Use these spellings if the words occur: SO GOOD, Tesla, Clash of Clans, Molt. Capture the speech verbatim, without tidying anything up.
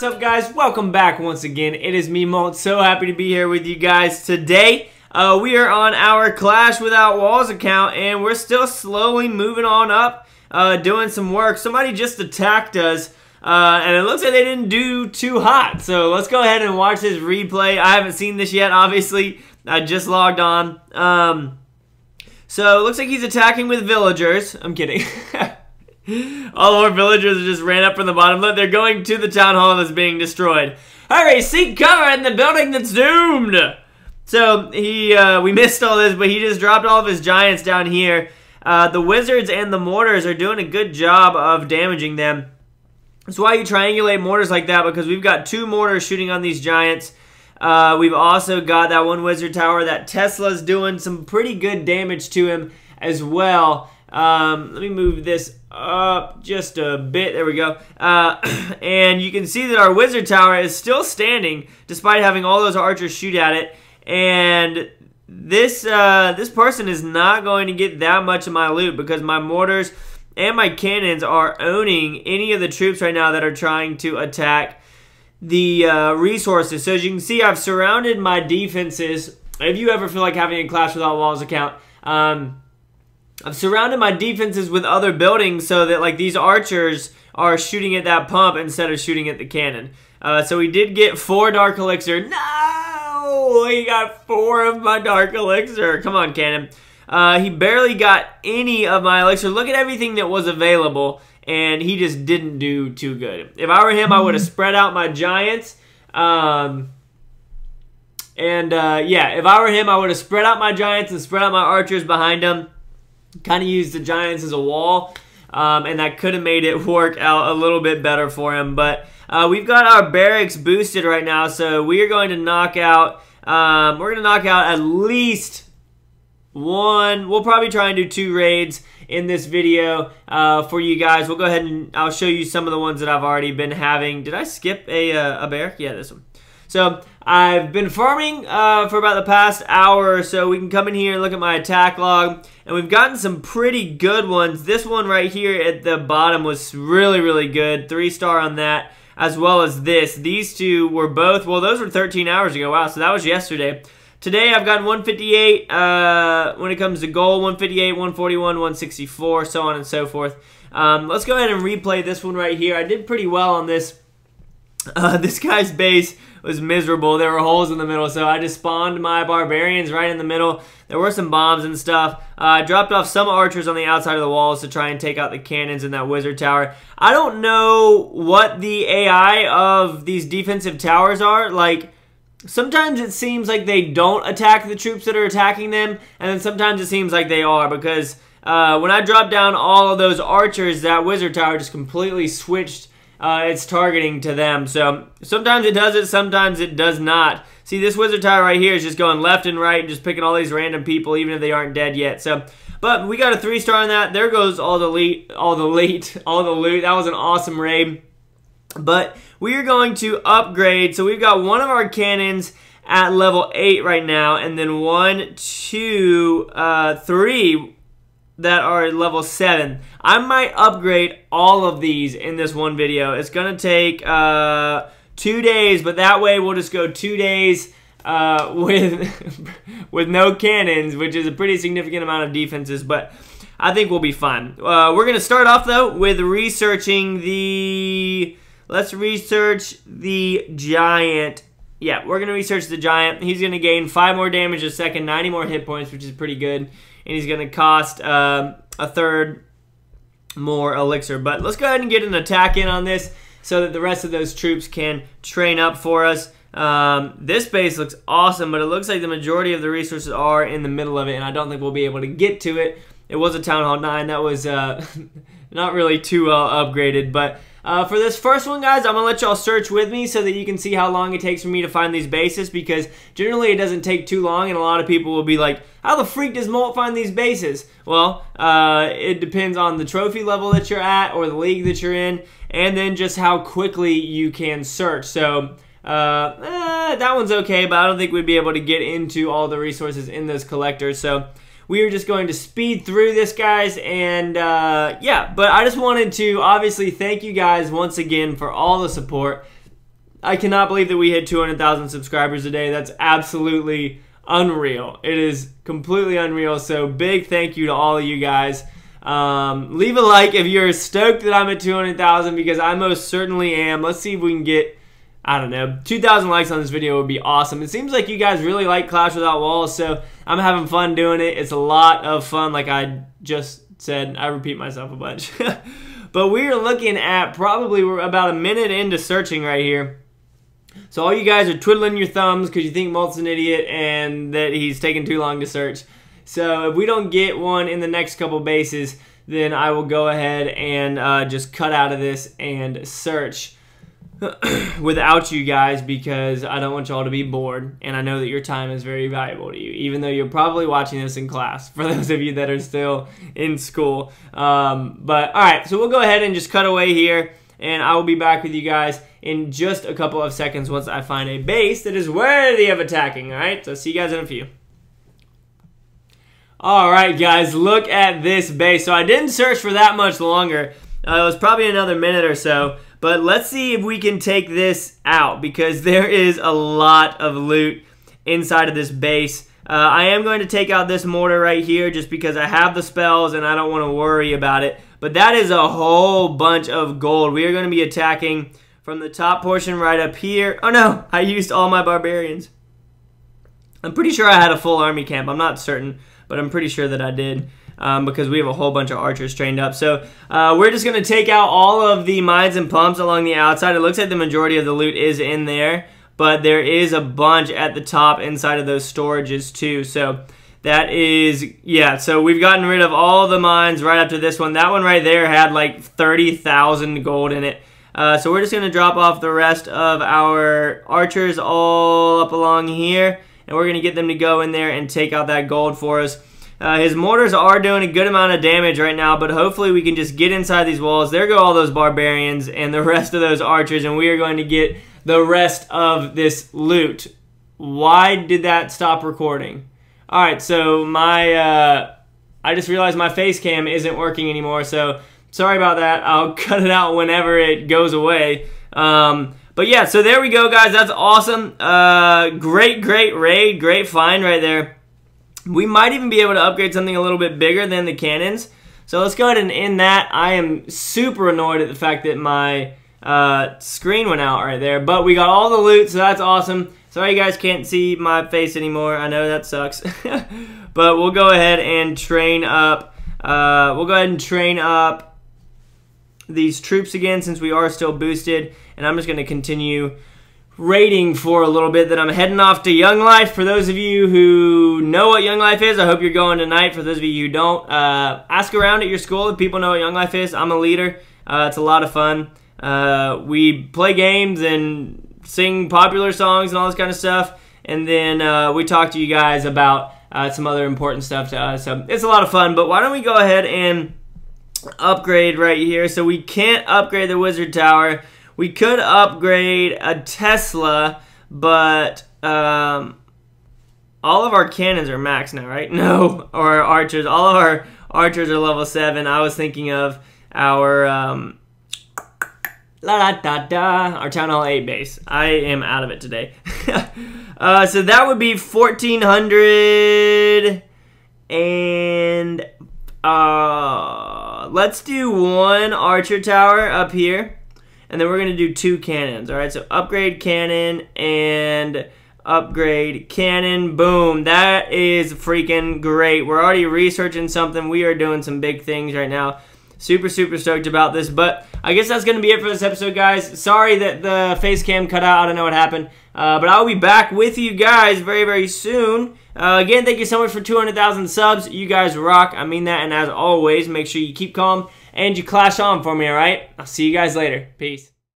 What's up, guys? Welcome back once again. It is me, Molt. So happy to be here with you guys today. Uh, we are on our Clash Without Walls account, and we're still slowly moving on up, uh, doing some work. Somebody just attacked us, uh, and it looks like they didn't do too hot. So let's go ahead and watch this replay. I haven't seen this yet, obviously. I just logged on. Um, so it looks like he's attacking with villagers. I'm kidding. All of our villagers just ran up from the bottom. Look, they're going to the town hall that's being destroyed. Hurry, seek cover in the building that's doomed. So he, uh, we missed all this, but he just dropped all of his giants down here. Uh, the wizards and the mortars are doing a good job of damaging them. That's why you triangulate mortars like that, because we've got two mortars shooting on these giants. Uh, we've also got that one wizard tower that Tesla's doing some pretty good damage to him as well. Um, let me move this up just a bit. There we go. Uh, and you can see that our wizard tower is still standing despite having all those archers shoot at it. And this uh, this person is not going to get that much of my loot because my mortars and my cannons are owning any of the troops right now that are trying to attack the uh, resources. So as you can see, I've surrounded my defenses. If you ever feel like having a Clash Without Walls account, um, I've surrounded my defenses with other buildings so that, like, these archers are shooting at that pump instead of shooting at the cannon. Uh, so we did get four dark elixir. No! He got four of my dark elixir. Come on, cannon. Uh, he barely got any of my elixir. Look at everything that was available, and he just didn't do too good. If I were him, I would have spread out my giants. Um... And, uh, yeah, if I were him, I would have spread out my giants and spread out my archers behind him. Kind of used the giants as a wall, um, and that could have made it work out a little bit better for him. But uh, we've got our barracks boosted right now, so we are going to knock out. Um, we're going to knock out at least one. We'll probably try and do two raids in this video uh, for you guys. We'll go ahead and I'll show you some of the ones that I've already been having. Did I skip a uh, a barrack? Yeah, this one. So I've been farming uh, for about the past hour or so. We can come in here and look at my attack log. And we've gotten some pretty good ones. This one right here at the bottom was really, really good. Three star on that, as well as this. These two were both, well, those were thirteen hours ago. Wow, so that was yesterday. Today I've gotten one fifty-eight uh, when it comes to gold, one fifty-eight, one forty-one, one sixty-four, so on and so forth. Um, let's go ahead and replay this one right here. I did pretty well on this. Uh, this guy's base was miserable. There were holes in the middle, so I just spawned my barbarians right in the middle. There were some bombs and stuff. I uh, dropped off some archers on the outside of the walls to try and take out the cannons in that wizard tower. I don't know what the A I of these defensive towers are. Like, sometimes it seems like they don't attack the troops that are attacking them, and then sometimes it seems like they are, because uh, when I dropped down all of those archers, that wizard tower just completely switched Uh, it's targeting to them. So sometimes it does it, sometimes it does not. See, this wizard tower right here is just going left and right and just picking all these random people, even if they aren't dead yet. So, but we got a three star on that. There goes all the loot, all the loot, all the loot. That was an awesome raid. But we are going to upgrade. So we've got one of our cannons at level eight right now, and then one, two, uh, three that are at level seven. I might upgrade all of these in this one video. It's gonna take uh, two days, but that way we'll just go two days uh, with with no cannons, which is a pretty significant amount of defenses, but I think we'll be fine. Uh, we're gonna start off though with researching the, let's research the giant. Yeah, we're gonna research the giant. He's gonna gain five more damage a second, ninety more hit points, which is pretty good. And he's going to cost um, a third more elixir. But let's go ahead and get an attack in on this so that the rest of those troops can train up for us. Um, this base looks awesome, but it looks like the majority of the resources are in the middle of it, and I don't think we'll be able to get to it. It was a Town Hall nine. That was uh, not really too well upgraded. But uh, for this first one, guys, I'm going to let y'all search with me so that you can see how long it takes for me to find these bases, because generally it doesn't take too long, and a lot of people will be like, how the freak does Molt find these bases? Well, uh, it depends on the trophy level that you're at or the league that you're in, and then just how quickly you can search. So uh, eh, that one's okay, but I don't think we'd be able to get into all the resources in those collectors. So we are just going to speed through this, guys, and uh, yeah, but I just wanted to obviously thank you guys once again for all the support. I cannot believe that we hit two hundred thousand subscribers today. That's absolutely unreal. It is completely unreal. So big thank you to all of you guys. Um, leave a like if you're stoked that I'm at two hundred thousand, because I most certainly am. Let's see if we can get, I don't know, two thousand likes on this video would be awesome. It seems like you guys really like Clash Without Walls, so I'm having fun doing it. It's a lot of fun, like I just said. I repeat myself a bunch. But we're looking at probably we're about a minute into searching right here. So all you guys are twiddling your thumbs because you think Molt's an idiot and that he's taking too long to search. So if we don't get one in the next couple bases, then I will go ahead and uh, just cut out of this and search without you guys, because I don't want y'all to be bored, and I know that your time is very valuable to you, even though you're probably watching this in class, for those of you that are still in school. Um, but alright, so we'll go ahead and just cut away here, and I will be back with you guys in just a couple of seconds once I find a base that is worthy of attacking. Alright, so see you guys in a few. Alright guys, look at this base. So I didn't search for that much longer. Uh, it was probably another minute or so, but let's see if we can take this out, because there is a lot of loot inside of this base. Uh, I am going to take out this mortar right here just because I have the spells and I don't want to worry about it. But that is a whole bunch of gold. We are going to be attacking from the top portion right up here. Oh no, I used all my barbarians. I'm pretty sure I had a full army camp. I'm not certain, but I'm pretty sure that I did. Um, because we have a whole bunch of archers trained up. So uh, we're just going to take out all of the mines and pumps along the outside. It looks like the majority of the loot is in there, but there is a bunch at the top inside of those storages too. So that is, yeah, so we've gotten rid of all the mines right up to this one. That one right there had like thirty thousand gold in it. Uh, so we're just going to drop off the rest of our archers all up along here, and we're going to get them to go in there and take out that gold for us. Uh, his mortars are doing a good amount of damage right now, but hopefully we can just get inside these walls. There go all those barbarians and the rest of those archers, and we are going to get the rest of this loot. Why did that stop recording? Alright, so my, uh, I just realized my face cam isn't working anymore, so sorry about that. I'll cut it out whenever it goes away. Um... But yeah, so there we go, guys. That's awesome. Uh, great, great raid. Great find right there. We might even be able to upgrade something a little bit bigger than the cannons. So let's go ahead and end that. I am super annoyed at the fact that my uh, screen went out right there. But we got all the loot, so that's awesome. Sorry you guys can't see my face anymore. I know that sucks. But we'll go ahead and train up. Uh, we'll go ahead and train up these troops again, since we are still boosted, and I'm just going to continue raiding for a little bit. Then I'm heading off to Young Life. For those of you who know what Young Life is, I hope you're going tonight. For those of you who don't, uh, ask around at your school if people know what Young Life is. I'm a leader. Uh, it's a lot of fun. Uh, we play games and sing popular songs and all this kind of stuff, and then uh, we talk to you guys about uh, some other important stuff to us. So it's a lot of fun, but why don't we go ahead and upgrade right here. So we can't upgrade the wizard tower. We could upgrade a Tesla, but um, all of our cannons are max now, right? No, or our archers. All of our archers are level seven. I was thinking of our um, la da da da, our Town Hall eight base. I am out of it today. uh, so that would be fourteen hundred and. Uh, let's do one archer tower up here, and then we're going to do two cannons. All right, so upgrade cannon and upgrade cannon. Boom. That is freaking great. We're already researching something. We are doing some big things right now. Super, super stoked about this, but I guess that's going to be it for this episode, guys. Sorry that the face cam cut out. I don't know what happened, uh, but I'll be back with you guys very, very soon. Uh, again, thank you so much for two hundred thousand subs. You guys rock. I mean that, and as always, make sure you keep calm and you clash on for me, all right? I'll see you guys later. Peace.